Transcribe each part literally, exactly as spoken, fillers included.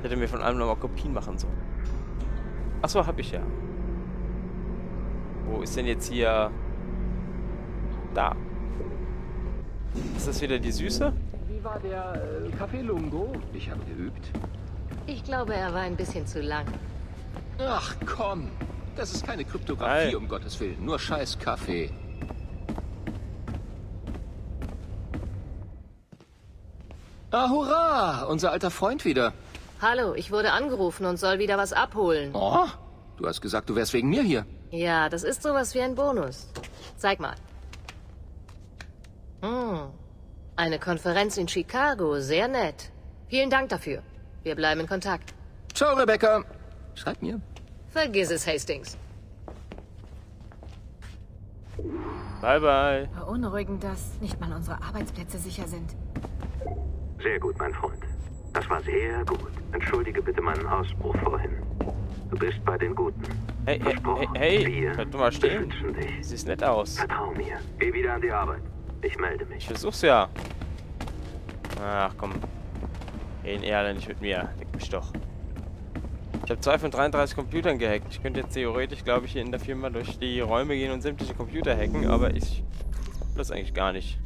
Ich hätte mir von allem nochmal Kopien machen sollen. Achso, hab ich ja. Wo ist denn jetzt hier... Da. Ist das wieder die Süße? Wie war der äh, Kaffee-Lungo? Ich habe geübt. Ich glaube, er war ein bisschen zu lang. Ach komm, das ist keine Kryptographie, Nein. um Gottes Willen. Nur scheiß Kaffee. Ah, hurra! Unser alter Freund wieder. Hallo, ich wurde angerufen und soll wieder was abholen. Oh, du hast gesagt, du wärst wegen mir hier. Ja, das ist sowas wie ein Bonus. Zeig mal. Hm. Eine Konferenz in Chicago, sehr nett. Vielen Dank dafür. Wir bleiben in Kontakt. Ciao, Rebecca. Schreib mir. Vergiss es, Hastings. Bye, bye. Beunruhigend, dass nicht mal unsere Arbeitsplätze sicher sind. Sehr gut, mein Freund. Das war sehr gut. Entschuldige bitte meinen Ausbruch vorhin. Du bist bei den Guten. Hey, Versprochen. hey, hey, hey. Du mal stehen. Dich. Siehst nett aus. Vertrau mir. Geh wieder an die Arbeit. Ich melde mich. Ich versuch's ja. Ach komm. Gehen eher alle nicht mit mir. Leck mich doch. Ich habe zwei von dreiunddreißig Computern gehackt. Ich könnte jetzt theoretisch, glaube ich, hier in der Firma durch die Räume gehen und sämtliche Computer hacken, aber ich... das eigentlich gar nicht.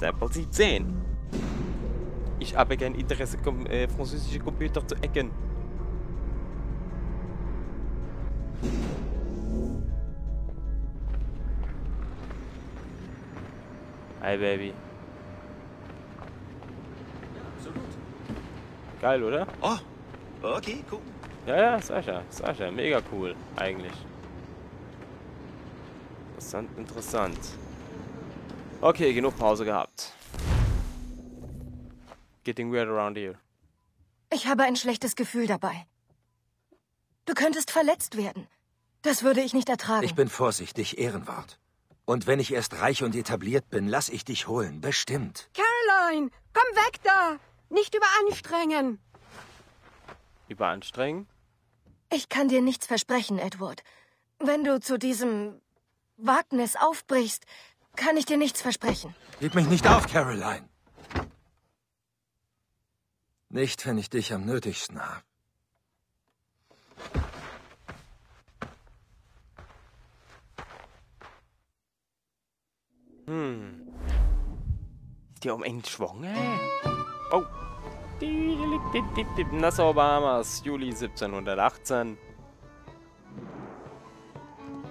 Sample siebzehn. Ich habe kein Interesse, kom äh, französische Computer zu hacken. Hi, Baby. Ja, absolut. Geil, oder? Oh, okay, cool. Ja, ja, Sascha, Sascha, mega cool, eigentlich. Interessant, interessant. Okay, genug Pause gehabt. Getting weird around here. Ich habe ein schlechtes Gefühl dabei. Du könntest verletzt werden. Das würde ich nicht ertragen. Ich bin vorsichtig, Ehrenwart. Und wenn ich erst reich und etabliert bin, lass ich dich holen, bestimmt. Caroline, komm weg da! Nicht überanstrengen! Überanstrengen? Ich kann dir nichts versprechen, Edward. Wenn du zu diesem Wagnis aufbrichst, kann ich dir nichts versprechen. Gib mich nicht auf, Caroline! Nicht, wenn ich dich am nötigsten habe. Hm. Ist die um eng schwanger? Oh. Nassau-Bahamas, Juli siebzehnhundertachtzehn.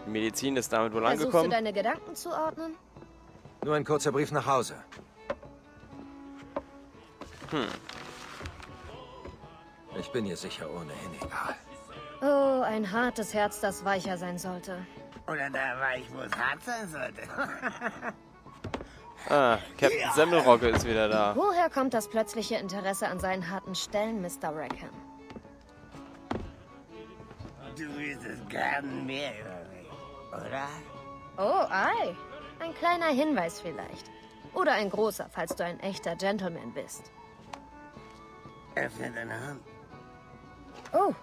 Die Medizin ist damit wohl angekommen. Versuchst du deine Gedanken zu ordnen? Nur ein kurzer Brief nach Hause. Hm. Ich bin hier sicher ohnehin egal. Oh, ein hartes Herz, das weicher sein sollte. Oder da weich, wo es hart sein sollte. Ah, Captain ja. Semmelrocke ist wieder da. Woher kommt das plötzliche Interesse an seinen harten Stellen, Mister Rackham? Du willst es gerade mehr über mich, oder? Oh, ei. Ein kleiner Hinweis vielleicht. Oder ein großer, falls du ein echter Gentleman bist. Öffne deine Hand. Oh.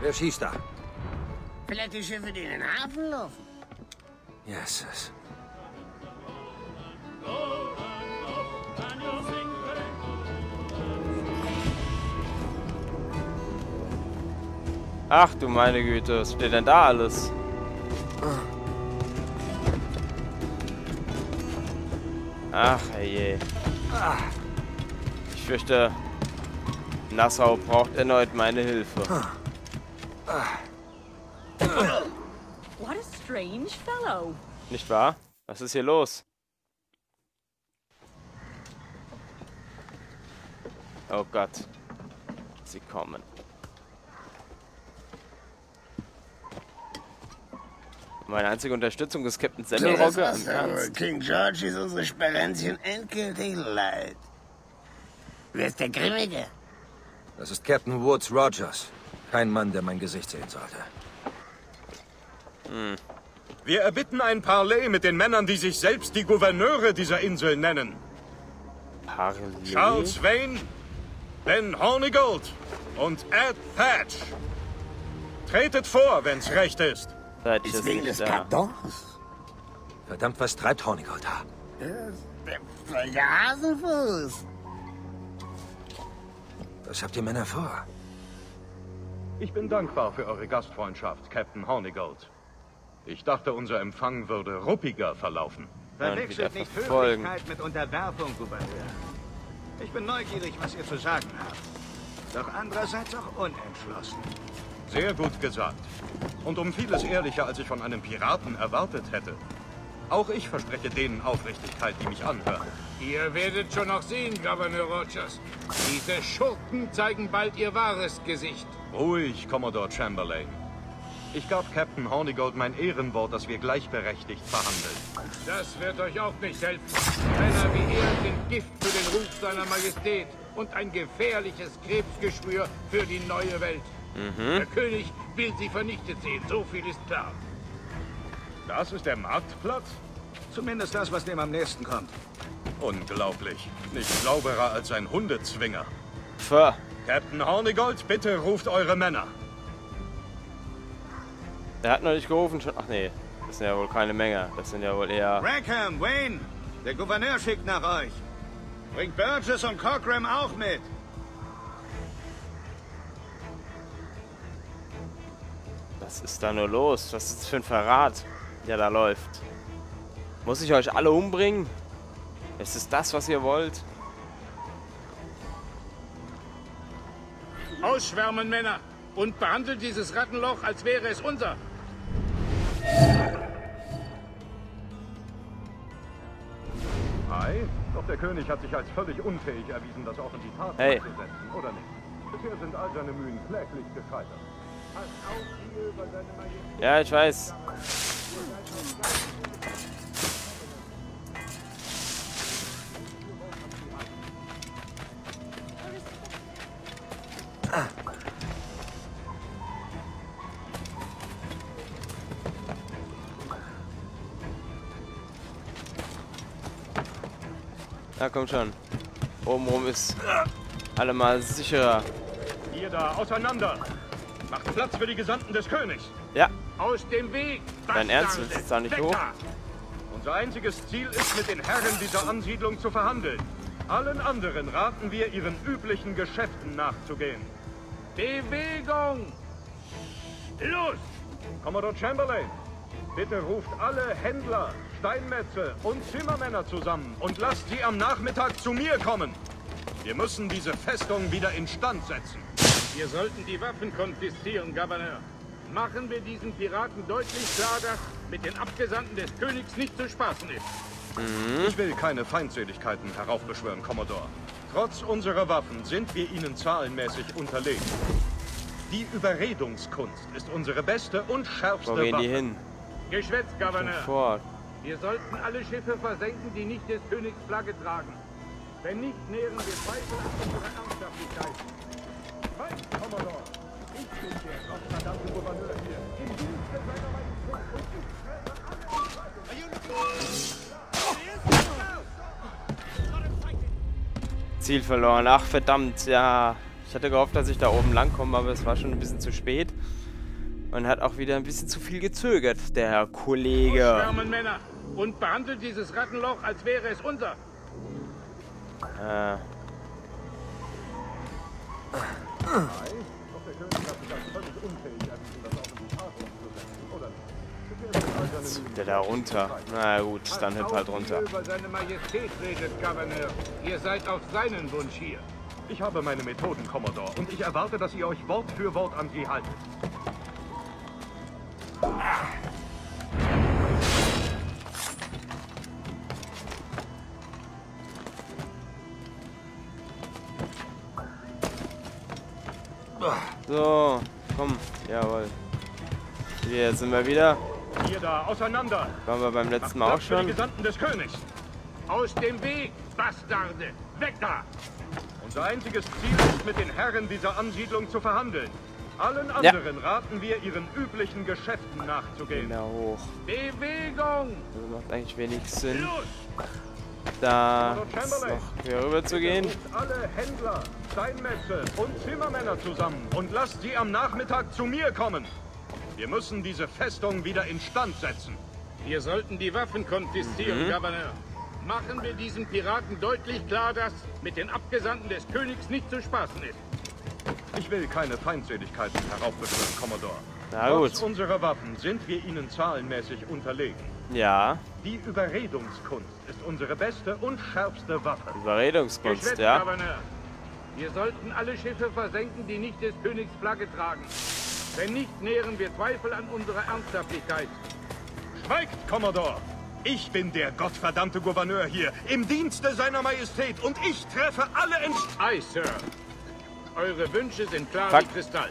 Wer schießt da? Vielleicht die Schiffe, die in den Hafen laufen. Jesus. Ach du meine Güte, was steht denn da alles? Ach je. Ich fürchte, Nassau braucht erneut meine Hilfe. What a strange fellow. Nicht wahr? Was ist hier los? Oh Gott. Sie kommen. Meine einzige Unterstützung ist Captain Semmelrocke. Ernst. King George ist unsere Sperenzchen endgültig leid. Wer ist der Grimmige? Das ist Captain Woods Rogers. Kein Mann, der mein Gesicht sehen sollte. Hm. Wir erbitten ein Parley mit den Männern, die sich selbst die Gouverneure dieser Insel nennen. Parley? Charles Vane, Ben Hornigold und Ed Thatch. Tretet vor, wenn's recht ist. Thatch ist wegen des Kartons. Verdammt, was treibt Hornigold da? Der Hasenfuß. Was habt ihr Männer vor? Ich bin dankbar für eure Gastfreundschaft, Captain Hornigold. Ich dachte, unser Empfang würde ruppiger verlaufen. Verwechselt nicht Höflichkeit mit Unterwerfung, Gouverneur. Ich bin neugierig, was ihr zu sagen habt. Doch andererseits auch unentschlossen. Sehr gut gesagt. Und um vieles ehrlicher, als ich von einem Piraten erwartet hätte. Auch ich verspreche denen Aufrichtigkeit, die mich anhören. Ihr werdet schon noch sehen, Gouverneur Rogers. Diese Schurken zeigen bald ihr wahres Gesicht. Ruhig, Commodore Chamberlain. Ich gab Captain Hornigold mein Ehrenwort, dass wir gleichberechtigt verhandeln. Das wird euch auch nicht helfen. Männer wie er sind Gift für den Ruf seiner Majestät und ein gefährliches Krebsgeschwür für die neue Welt. Mhm. Der König will sie vernichtet sehen, so viel ist klar. Das ist der Marktplatz? Zumindest das, was dem am nächsten kommt. Unglaublich. Nicht sauberer als ein Hundezwinger. Pfah. Captain Hornigold, bitte ruft eure Männer. Er hat noch nicht gerufen schon. Ach nee, das sind ja wohl keine Menge. Das sind ja wohl eher... Rackham, Wayne, der Gouverneur schickt nach euch. Bringt Burgess und Cockram auch mit. Was ist da nur los? Was ist das für ein Verrat, der da läuft? Muss ich euch alle umbringen? Ist es das, was ihr wollt? Ausschwärmen, Männer! Und behandelt dieses Rattenloch, als wäre es unser. Ei, doch der König hat sich als völlig unfähig erwiesen, das auch in die Tat hey. umzusetzen, oder nicht? Bisher sind all seine Mühen kläglich gescheitert. Ja, ich weiß. Ja, kommt schon. Obenrum ist allemal sicherer. Ihr da, auseinander! Macht Platz für die Gesandten des Königs! Ja. Aus dem Weg! Dein Ernst, willst du jetzt da nicht hoch? Unser einziges Ziel ist, mit den Herren dieser Ansiedlung zu verhandeln. Allen anderen raten wir, ihren üblichen Geschäften nachzugehen. Bewegung! Los! Commodore Chamberlain, bitte ruft alle Händler, Steinmetze und Zimmermänner zusammen und lasst sie am Nachmittag zu mir kommen. Wir müssen diese Festung wieder instand setzen. Wir sollten die Waffen konfiszieren, Gouverneur. Machen wir diesen Piraten deutlich klar, dass mit den Abgesandten des Königs nicht zu spaßen ist. Mhm. Ich will keine Feindseligkeiten heraufbeschwören, Commodore. Trotz unserer Waffen sind wir ihnen zahlenmäßig unterlegen. Die Überredungskunst ist unsere beste und schärfste Waffe. Wo gehen die hin? Geschwätz, Gouverneur. Wir sollten alle Schiffe versenken, die nicht des Königs Flagge tragen. Wenn nicht, nähren wir Zweifel an unsere Ernsthaftigkeit. Weiß, Kommodor! Ich bin der gottverdammte Gouverneur hier. Im Dienste seiner Majestät und ich schreibe alle. Ziel verloren. Ach, verdammt, ja. Ich hatte gehofft, dass ich da oben lang komme, aber es war schon ein bisschen zu spät. Und hat auch wieder ein bisschen zu viel gezögert, der Herr Kollege. Ausschwärmen, Männer! Und behandelt dieses Rattenloch, als wäre es unser. Äh. Jetzt hüpft er da runter. Na gut, dann hüpft halt runter. Über seine Majestät redet, Gouverneur. Ihr seid auf seinen Wunsch hier. Ich habe meine Methoden, Commodore, und ich erwarte, dass ihr euch Wort für Wort an sie haltet. So, komm, jawohl. Hier sind wir wieder. Hier da, auseinander. Waren wir beim letzten Mal auch schon. Für die Gesandten des Königs. Aus dem Weg, Bastarde. Weg da. Unser einziges Ziel ist, mit den Herren dieser Ansiedlung zu verhandeln. Allen anderen ja. raten wir, ihren üblichen Geschäften nachzugehen. Genau hoch. Bewegung. Das macht eigentlich wenig Sinn. Los. Da ist noch hier rüber zu gehen. Alle Händler, Steinmetze und Zimmermänner zusammen und lasst sie am Nachmittag zu mir kommen. Wir müssen diese Festung wieder instand setzen. Wir sollten die Waffen konfiszieren, mhm. Gouverneur. Machen wir diesen Piraten deutlich klar, dass mit den Abgesandten des Königs nicht zu spaßen ist. Ich will keine Feindseligkeiten heraufbeschwören, Commodore. Na gut. Trotz unserer Waffen sind wir Ihnen zahlenmäßig unterlegen. Ja. Die Überredungskunst ist unsere beste und schärfste Waffe. Überredungskunst, Geschwätz, ja. Gouverneur. Wir sollten alle Schiffe versenken, die nicht des Königs Flagge tragen. Wenn nicht, nähren wir Zweifel an unserer Ernsthaftigkeit. Schweigt, Commodore! Ich bin der gottverdammte Gouverneur hier, im Dienste seiner Majestät, und ich treffe alle Entsch... Aye, Sir. Eure Wünsche sind klar Fuck. wie Kristall.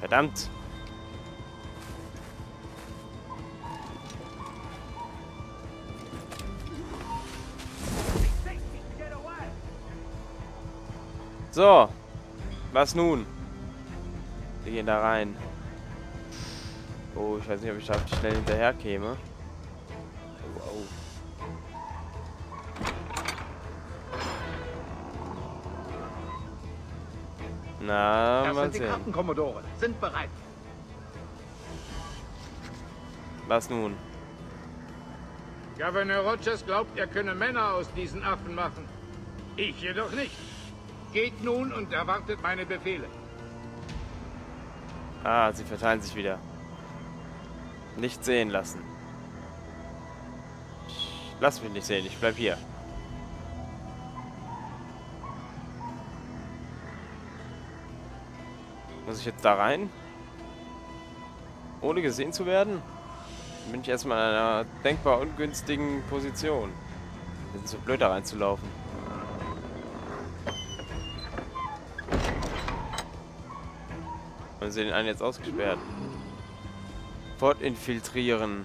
Verdammt. So, was nun? Wir gehen da rein. Oh, ich weiß nicht, ob ich da schnell hinterher käme. Wow. Na, das mal sind sehen. Die Karten, Commodore. Sind bereit. Was nun? Governor Rogers glaubt, er könne Männer aus diesen Affen machen. Ich jedoch nicht. Geht nun und erwartet meine Befehle. Ah, sie verteilen sich wieder. Nicht sehen lassen. Ich lass mich nicht sehen, ich bleib hier. Muss ich jetzt da rein? Ohne gesehen zu werden? Bin ich erstmal in einer denkbar ungünstigen Position. Das ist so blöd, da reinzulaufen. Haben sie den einen jetzt ausgesperrt? Fortinfiltrieren.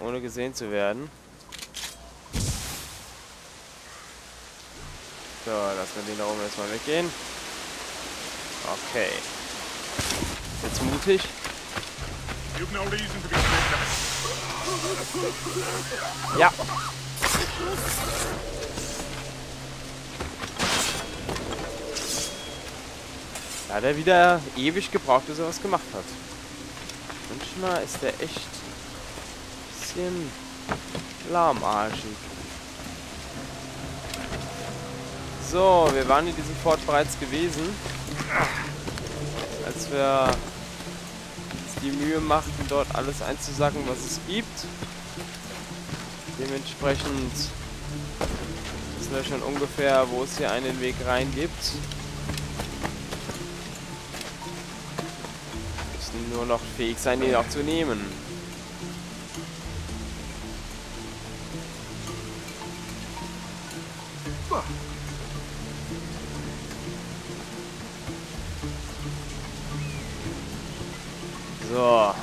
Ohne gesehen zu werden. So, lassen wir den da oben erstmal weggehen. Okay. Jetzt mutig. Ja. Da hat er wieder ewig gebraucht, bis er was gemacht hat. Manchmal ist er echt ein bisschen lahmarschig. So, wir waren in diesem Fort bereits gewesen, als wir uns die Mühe machten, dort alles einzusacken, was es gibt. Dementsprechend wissen wir schon ungefähr, wo es hier einen Weg rein gibt. Wir müssen nur noch fähig sein, den auch zu nehmen. So. Ah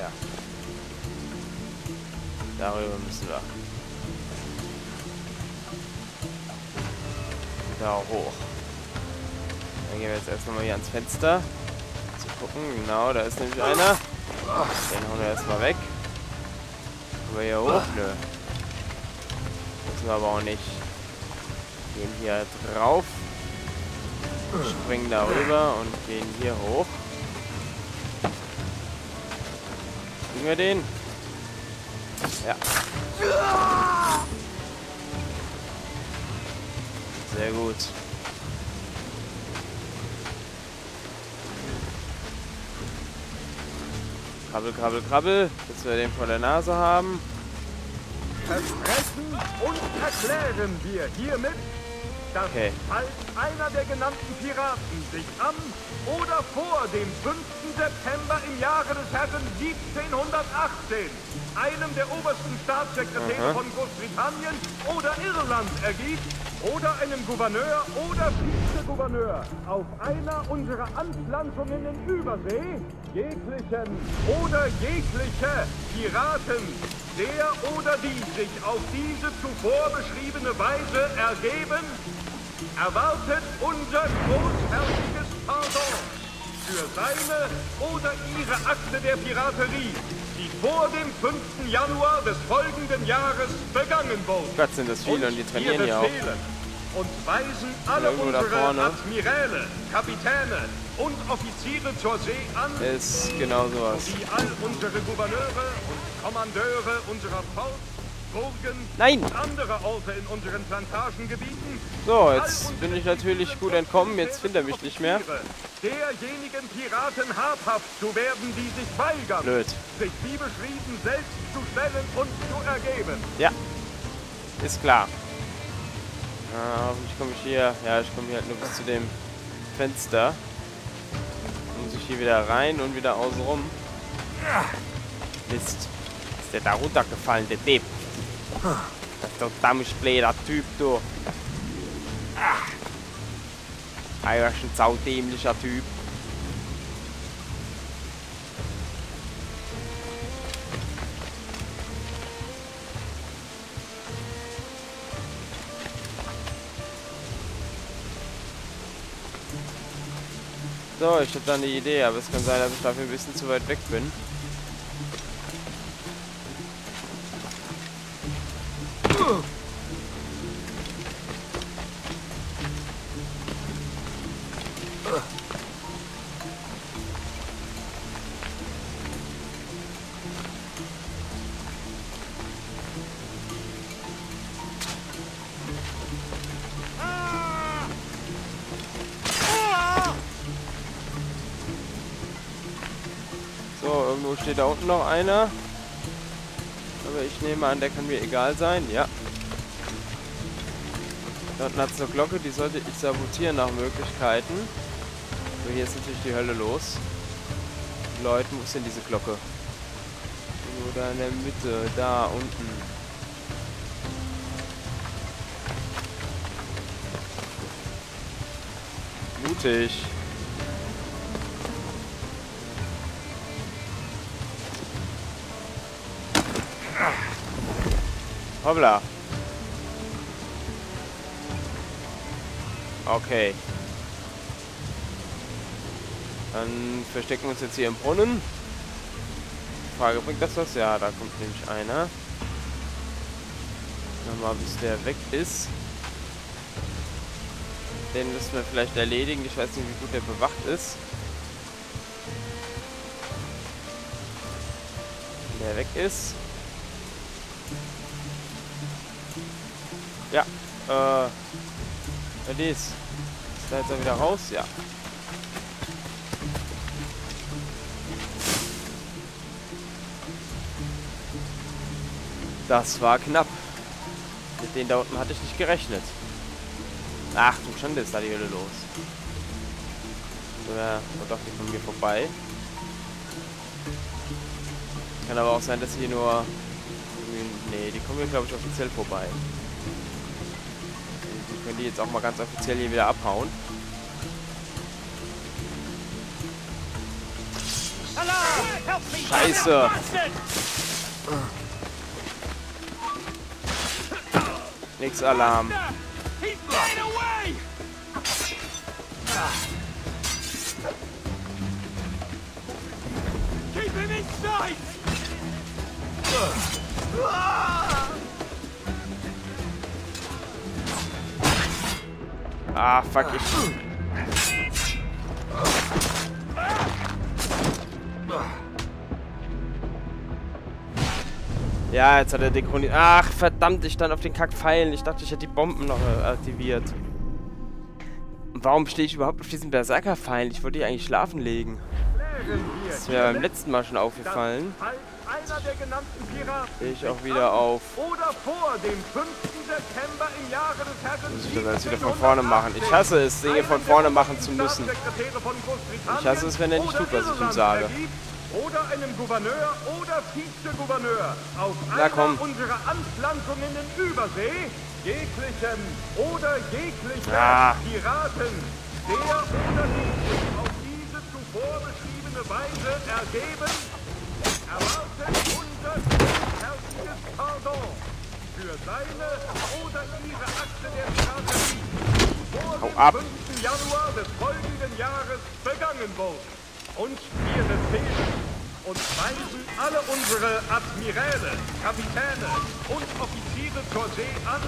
ja. Darüber müssen wir. Da hoch. Dann gehen wir jetzt erst nochmal hier ans Fenster. Zu gucken. Genau, da ist nämlich einer. Den hauen wir erstmal weg. Aber hier hoch? Nö. Müssen wir aber auch nicht. Gehen hier drauf. Springen da rüber und gehen hier hoch. Kriegen wir den? Ja. Sehr gut. Krabbel, krabbel, krabbel, bis wir den vor der Nase haben. Versprechen und erklären wir hiermit, dass okay. falls einer der genannten Piraten sich am oder vor dem fünften September im Jahre des Herren siebzehnhundertachtzehn einem der obersten Staatssekretäre Aha. von Großbritannien oder Irland ergibt oder einem Gouverneur oder Vizegouverneur auf einer unserer Anpflanzungen in Übersee jeglichen oder jegliche Piraten, der oder die sich auf diese zuvor beschriebene Weise ergeben, erwartet unser großherziges Pardon für seine oder ihre Akte der Piraterie, die vor dem fünften Januar des folgenden Jahres begangen wurde. Gott, sind das viele und die trainieren ja auch. und weisen alle ja, unsere Admiräle, Kapitäne und Offiziere zur See an, ist genau sowas. Die all unsere Gouverneure und Kommandeure unserer Faust, Burgen, nein, andere Orte in unseren Plantagengebieten. So, jetzt bin ich natürlich gut entkommen, jetzt findet er mich nicht mehr. Derjenigen Piraten habhaft zu werden, die sich weigern, blöd, sich wie beschrieben selbst zu stellen und zu ergeben. Ja, ist klar. Ah, hoffentlich komme ich hier. Ja, ich komme hier halt nur bis zu dem Fenster. Dann muss ich hier wieder rein und wieder außen rum. Mist. Ist der da runtergefallen, der Depp. Das ist doch damals blöder Typ, du. Ah, das ist ein saudämlicher Typ. So, ich habe da eine Idee, aber es kann sein, dass ich dafür ein bisschen zu weit weg bin. Steht da unten noch einer, aber ich nehme an, der kann mir egal sein. Ja, da unten hat es eine Glocke, die sollte ich sabotieren nach Möglichkeiten. So, hier ist natürlich die Hölle los. Leute, wo ist denn diese Glocke? Oder in der Mitte, da unten. Mutig. Hoppla. Okay. Dann verstecken wir uns jetzt hier im Brunnen. Frage, bringt das was? Ja, da kommt nämlich einer. Nochmal, bis der weg ist. Den müssen wir vielleicht erledigen. Ich weiß nicht, wie gut der bewacht ist. Wenn der weg ist. Ja, äh, L E Ds. Ist da jetzt auch wieder raus? Ja. Das war knapp. Mit denen da unten hatte ich nicht gerechnet. Ach, du Schande, ist da die Hölle los. Ja, doch, die kommen hier vorbei. Kann aber auch sein, dass hier nur... Nee, die kommen hier, glaube ich, offiziell vorbei. Können die jetzt auch mal ganz offiziell hier wieder abhauen. Scheiße! Nix Alarm. Ah, fuck ich. Ja, jetzt hat er degroniert. Ach, verdammt, ich stand auf den Kackpfeilen. Ich dachte, ich hätte die Bomben noch aktiviert. Warum stehe ich überhaupt auf diesen Berserkerpfeilen? Ich wollte die eigentlich schlafen legen. Das ist mir beim letzten Mal schon aufgefallen. Einer der genannten Piraten ich auch wieder auf. Oder vor dem fünften September im Jahre des Herren. Muss ich das jetzt wieder von vorne machen? Ich hasse es, Dinge von vorne machen zu müssen. Ich hasse es, wenn er nicht tut, was ich ihm sage. Oder einem Gouverneur oder Vizegouverneur auf einer unserer Anpflanzungen in Übersee jeglichen oder jeglichen ah. Piraten, der oder die sich auf diese zuvor beschriebene Weise ergeben, erwartet unser herzliches Pardon für seine oder ihre Akte der Piraterie, vor dem fünften Januar des folgenden Jahres begangen wurde. Und wir empfehlen und weisen alle unsere Admiräle, Kapitäne und Offiziere zur See an,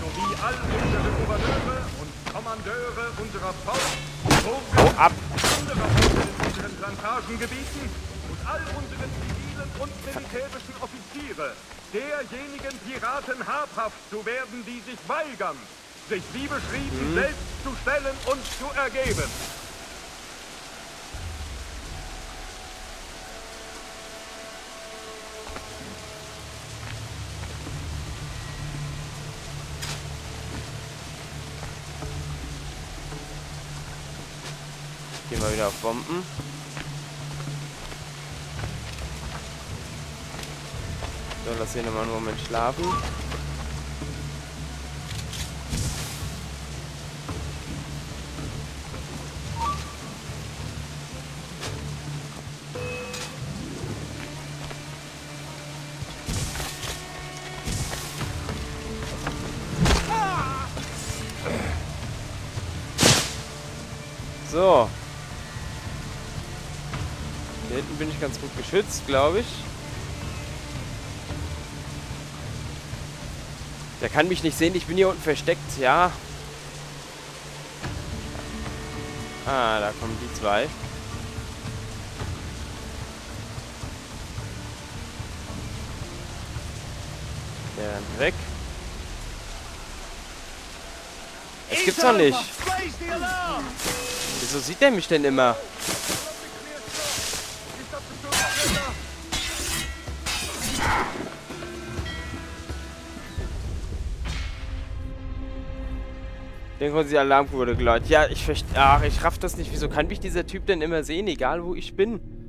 sowie all unsere Gouverneure und Kommandeure unserer Faust, Burgen, ab anderer Orte in unseren Plantagengebieten und all unseren zivilen und militärischen Offiziere, derjenigen Piraten habhaft zu werden, die sich weigern, sich wie beschrieben mhm. selbst zu stellen und zu ergeben. Gehen wir wieder auf Bomben. So, lass hier nochmal einen Moment schlafen. So. Hier hinten bin ich ganz gut geschützt, glaube ich. Der kann mich nicht sehen, ich bin hier unten versteckt, ja. Ah, da kommen die zwei. Der rennt weg. Es gibt's doch nicht. Wieso sieht der mich denn immer? Denken Sie, Alarmglocken läutet. Ja, ich verstehe. Ach, ich raff das nicht. Wieso kann mich dieser Typ denn immer sehen, egal wo ich bin?